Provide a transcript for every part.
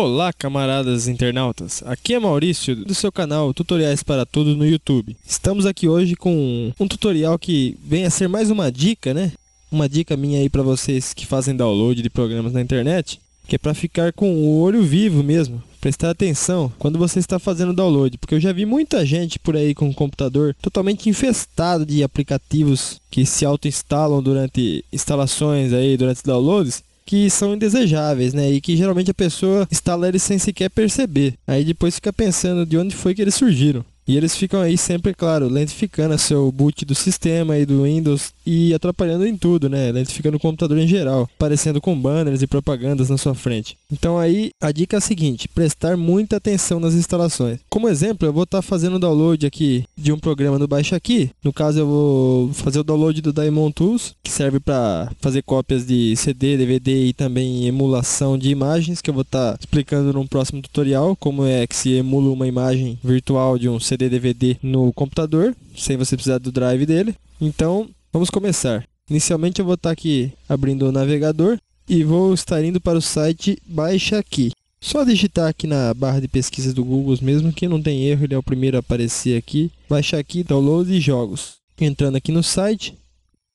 Olá, camaradas internautas! Aqui é Maurício, do seu canal Tutoriais para Tudo no YouTube. Estamos aqui hoje com um tutorial que vem a ser mais uma dica, né? Uma dica minha aí para vocês que fazem download de programas na internet, que é para ficar com o olho vivo mesmo, prestar atenção quando você está fazendo download, porque eu já vi muita gente por aí com um computador totalmente infestado de aplicativos que se auto-instalam durante instalações aí, durante downloads, que são indesejáveis, né? E que geralmente a pessoa instala eles sem sequer perceber. Aí depois fica pensando de onde foi que eles surgiram. E eles ficam aí sempre, claro, lentificando o seu boot do sistema e do Windows e atrapalhando em tudo, né? Lentificando o computador em geral, aparecendo com banners e propagandas na sua frente. Então aí a dica é a seguinte: prestar muita atenção nas instalações. Como exemplo, eu vou estar fazendo o download aqui de um programa no Baixaki. No caso, eu vou fazer o download do Daemon Tools, que serve para fazer cópias de CD, DVD e também emulação de imagens, que eu vou estar explicando num próximo tutorial como é que se emula uma imagem virtual de um CD, DVD no computador, sem você precisar do drive dele. Então, vamos começar. Inicialmente eu vou estar aqui abrindo o navegador e vou estar indo para o site Baixaki. Só digitar aqui na barra de pesquisa do Google mesmo, que não tem erro, ele é o primeiro a aparecer aqui. Baixaki, download e jogos. Entrando aqui no site,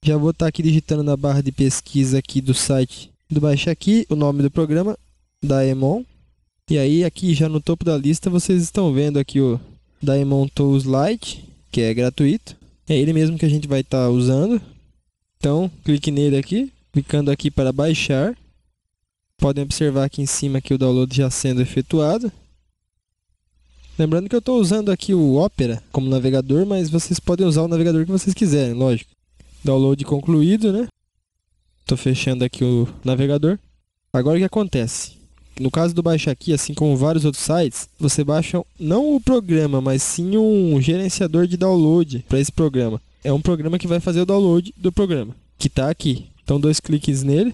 já vou estar aqui digitando na barra de pesquisa aqui do site do Baixaki o nome do programa, Daemon. E aí aqui já no topo da lista vocês estão vendo aqui o Daemon Tools Lite, que é gratuito. É ele mesmo que a gente vai estar usando. Então, clique nele aqui, clicando aqui para baixar. Podem observar aqui em cima que o download já sendo efetuado. Lembrando que eu estou usando aqui o Opera como navegador, mas vocês podem usar o navegador que vocês quiserem, lógico. Download concluído, né? Estou fechando aqui o navegador. Agora o que acontece? No caso do Baixaki, assim como vários outros sites, você baixa não o programa, mas sim um gerenciador de download para esse programa. É um programa que vai fazer o download do programa, que está aqui. Então, dois cliques nele,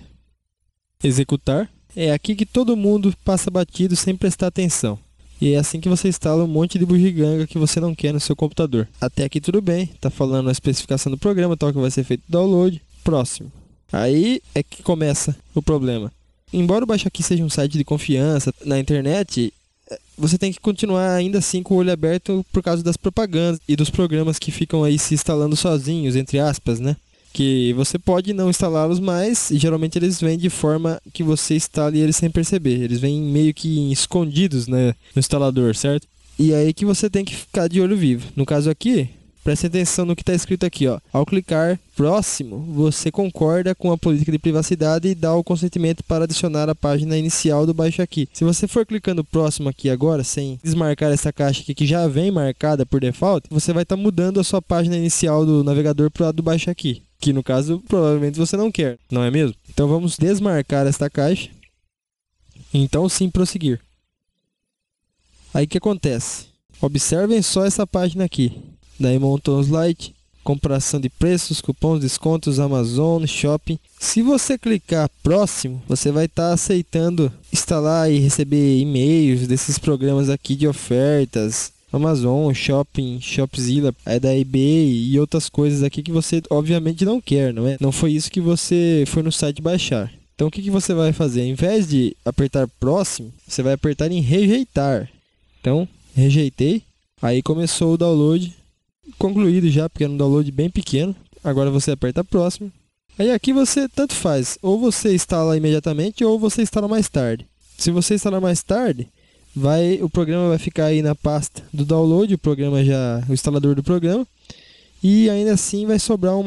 executar. É aqui que todo mundo passa batido sem prestar atenção. E é assim que você instala um monte de bugiganga que você não quer no seu computador. Até aqui tudo bem, está falando a especificação do programa, tal que vai ser feito o download. Próximo. Aí é que começa o problema. Embora o Baixaki seja um site de confiança na internet, você tem que continuar ainda assim com o olho aberto por causa das propagandas e dos programas que ficam aí se instalando sozinhos, entre aspas, né? Que você pode não instalá-los mais, e geralmente eles vêm de forma que você instale eles sem perceber. Eles vêm meio que escondidos, né, no instalador, certo? E aí que você tem que ficar de olho vivo. No caso aqui, preste atenção no que está escrito aqui, ó. Ao clicar próximo, você concorda com a política de privacidade e dá o consentimento para adicionar a página inicial do Baixaki. Se você for clicando próximo aqui agora, sem desmarcar essa caixa aqui que já vem marcada por default, você vai estar mudando a sua página inicial do navegador para a do Baixaki, que no caso provavelmente você não quer, não é mesmo? Então vamos desmarcar esta caixa. Então sim, prosseguir. Aí o que acontece? Observem só essa página aqui. Daemon Tools Lite, comparação de preços, cupons, descontos, Amazon, Shopping. Se você clicar próximo, você vai estar aceitando instalar e receber e-mails desses programas aqui de ofertas, Amazon, Shopping, Shopzilla, é da eBay e outras coisas aqui que você obviamente não quer, não é? Não foi isso que você foi no site baixar. Então o que você vai fazer? Em vez de apertar próximo, você vai apertar em rejeitar. Então, rejeitei. Aí começou o download. Concluído já, porque era um download bem pequeno. Agora você aperta próximo. Aí aqui você tanto faz, ou você instala imediatamente ou você instala mais tarde. Se você instalar mais tarde, o programa vai ficar aí na pasta do download, o instalador do programa. E ainda assim vai sobrar um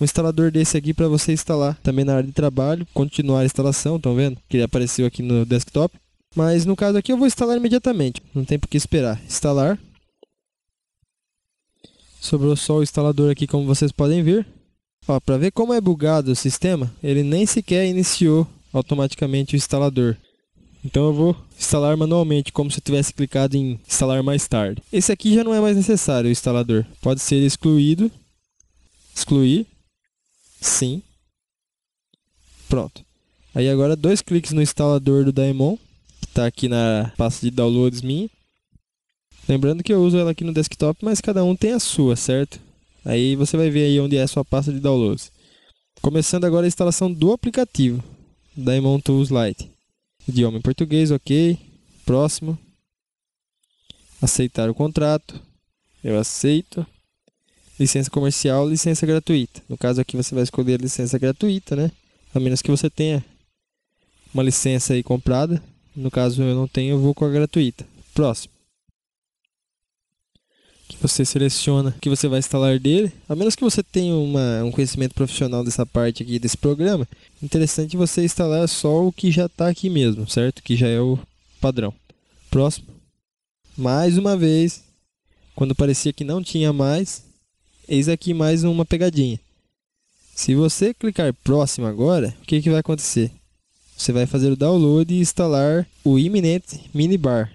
instalador desse aqui para você instalar também na área de trabalho, continuar a instalação, estão vendo? Que ele apareceu aqui no desktop. Mas no caso aqui eu vou instalar imediatamente, não tem por que esperar. Instalar. Sobrou só o instalador aqui, como vocês podem ver. Ó, para ver como é bugado o sistema, ele nem sequer iniciou automaticamente o instalador. Então eu vou instalar manualmente, como se eu tivesse clicado em instalar mais tarde. Esse aqui já não é mais necessário, o instalador. Pode ser excluído. Excluir. Sim. Pronto. Aí agora dois cliques no instalador do Daemon, que está aqui na pasta de downloads minha. Lembrando que eu uso ela aqui no desktop, mas cada um tem a sua, certo? Aí você vai ver aí onde é a sua pasta de downloads. Começando agora a instalação do aplicativo, Daemon Tools Lite. Idioma em português, ok. Próximo. Aceitar o contrato. Eu aceito. Licença comercial, licença gratuita. No caso aqui você vai escolher a licença gratuita, né? A menos que você tenha uma licença aí comprada. No caso eu não tenho, eu vou com a gratuita. Próximo. Que você seleciona o que você vai instalar dele. A menos que você tenha um conhecimento profissional dessa parte aqui, desse programa, interessante você instalar só o que já está aqui mesmo, certo? Que já é o padrão. Próximo. Mais uma vez, quando parecia que não tinha mais, eis aqui mais uma pegadinha. Se você clicar próximo agora, o que vai acontecer? Você vai fazer o download e instalar o Eminent Minibar.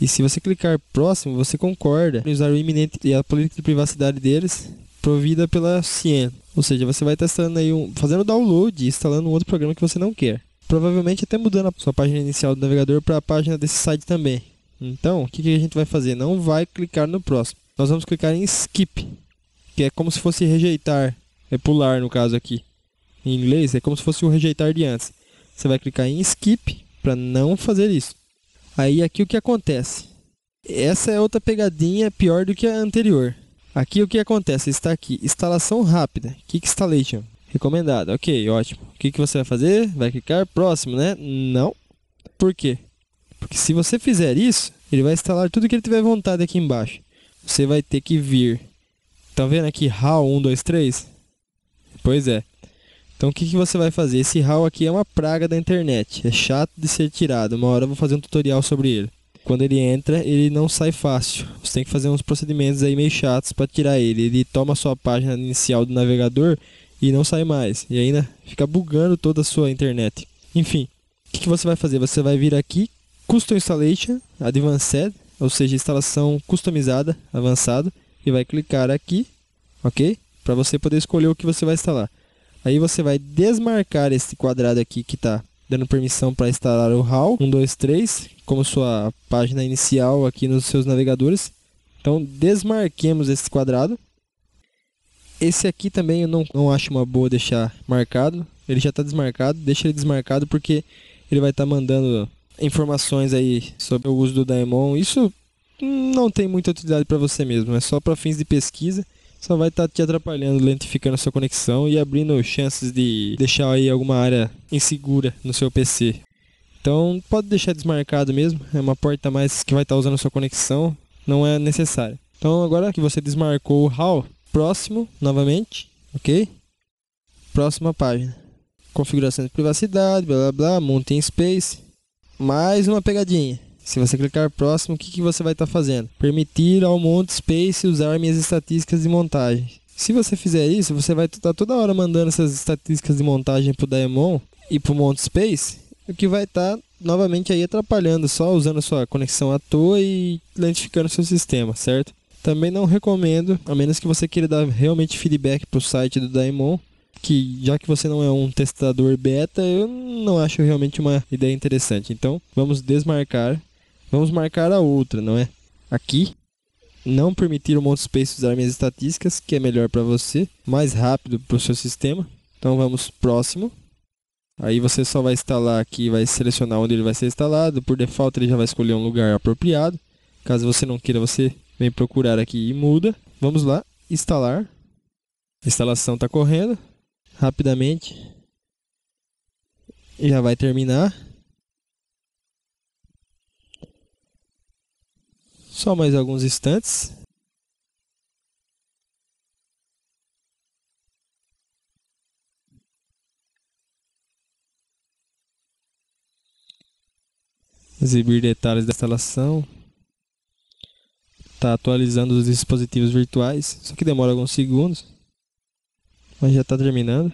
E se você clicar próximo, você concorda em usar o Eminent e a política de privacidade deles provida pela CNET. Ou seja, você vai estar instalando aí fazendo o download e instalando um outro programa que você não quer. Provavelmente até mudando a sua página inicial do navegador para a página desse site também. Então, o que a gente vai fazer? Não vai clicar no próximo. Nós vamos clicar em Skip, que é como se fosse rejeitar, é pular no caso aqui. Em inglês, é como se fosse o rejeitar de antes. Você vai clicar em Skip para não fazer isso. Aí aqui o que acontece? Essa é outra pegadinha pior do que a anterior. Aqui o que acontece? Está aqui, instalação rápida, Quick Installation, recomendado. Ok, ótimo. O que você vai fazer? Vai clicar próximo, né? Não. Por quê? Porque se você fizer isso, ele vai instalar tudo que ele tiver vontade aqui embaixo. Você vai ter que vir. Tá vendo aqui HAL 123? Pois é. Então o que você vai fazer? Esse HAL aqui é uma praga da internet. É chato de ser tirado. Uma hora eu vou fazer um tutorial sobre ele. Quando ele entra, ele não sai fácil. Você tem que fazer uns procedimentos aí meio chatos para tirar ele. Ele toma a sua página inicial do navegador e não sai mais. E ainda fica bugando toda a sua internet. Enfim, o que você vai fazer? Você vai vir aqui, Custom Installation, Advanced, ou seja, instalação customizada, avançada. E vai clicar aqui, ok? Para você poder escolher o que você vai instalar. Aí você vai desmarcar esse quadrado aqui que está dando permissão para instalar o HAL 123 como sua página inicial aqui nos seus navegadores. Então desmarquemos esse quadrado. Esse aqui também eu não acho uma boa deixar marcado. Ele já está desmarcado, deixa ele desmarcado porque ele vai estar mandando informações aí sobre o uso do Daemon. Isso não tem muita utilidade para você mesmo, é só para fins de pesquisa. Só vai estar te atrapalhando, lentificando a sua conexão e abrindo chances de deixar aí alguma área insegura no seu PC. Então pode deixar desmarcado mesmo, é uma porta a mais que vai estar usando a sua conexão, não é necessário. Então agora que você desmarcou o HAL, próximo novamente, ok? Próxima página. Configuração de privacidade, blá blá blá, Montespace. Mais uma pegadinha. Se você clicar próximo, o que você vai estar fazendo? Permitir ao Montespace usar minhas estatísticas de montagem. Se você fizer isso, você vai estar toda hora mandando essas estatísticas de montagem para o Daemon e para o Montespace, o que vai estar novamente aí atrapalhando, só usando sua conexão à toa e lentificando seu sistema, certo? Também não recomendo, a menos que você queira dar realmente feedback para o site do Daemon, que já que você não é um testador beta, eu não acho realmente uma ideia interessante. Então, vamos desmarcar. Vamos marcar a outra, não é? Aqui, não permitir o Montespace usar minhas estatísticas, que é melhor para você, mais rápido para o seu sistema. Então vamos próximo. Aí você só vai instalar aqui, vai selecionar onde ele vai ser instalado. Por default ele já vai escolher um lugar apropriado. Caso você não queira, você vem procurar aqui e muda. Vamos lá, instalar. A instalação está correndo, rapidamente. E já vai terminar. Só mais alguns instantes. Exibir detalhes da instalação. Está atualizando os dispositivos virtuais. Só que demora alguns segundos. Mas já está terminando.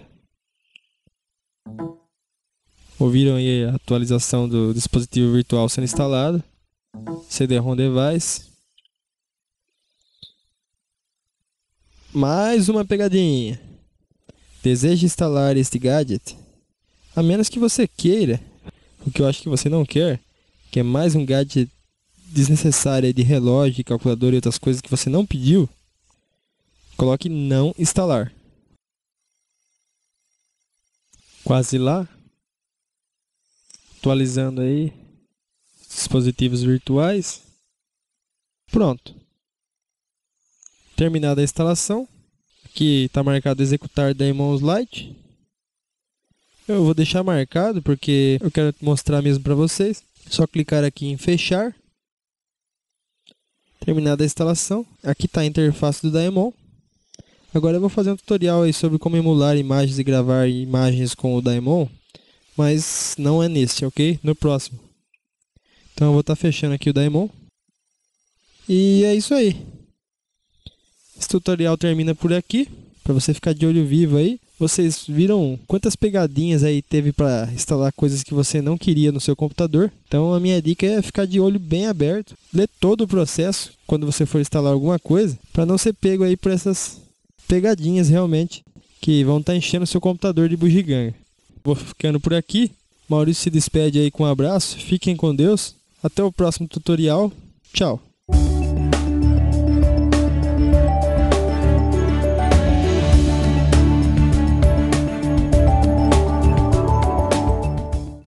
Ouviram aí a atualização do dispositivo virtual sendo instalado. CD-ROM device. Mais uma pegadinha. Deseja instalar este gadget? A menos que você queira, o que eu acho que você não quer, que é mais um gadget desnecessário de relógio, calculador e outras coisas que você não pediu, coloque não instalar. Quase lá. Atualizando aí. dispositivos virtuais. Pronto. Terminada a instalação. Aqui está marcado executar Daemon Lite. Eu vou deixar marcado porque eu quero mostrar mesmo para vocês. Só clicar aqui em fechar. Terminada a instalação. Aqui está a interface do Daemon. Agora eu vou fazer um tutorial aí sobre como emular imagens e gravar imagens com o Daemon. Mas não é nesse, ok? No próximo. Então eu vou estar fechando aqui o Daemon. E é isso aí. Esse tutorial termina por aqui. Para você ficar de olho vivo aí. Vocês viram quantas pegadinhas aí teve para instalar coisas que você não queria no seu computador. Então a minha dica é ficar de olho bem aberto. Ler todo o processo quando você for instalar alguma coisa. Para não ser pego aí por essas pegadinhas realmente que vão estar enchendo o seu computador de bugiganga. Vou ficando por aqui. Maurício se despede aí com um abraço. Fiquem com Deus. Até o próximo tutorial. Tchau.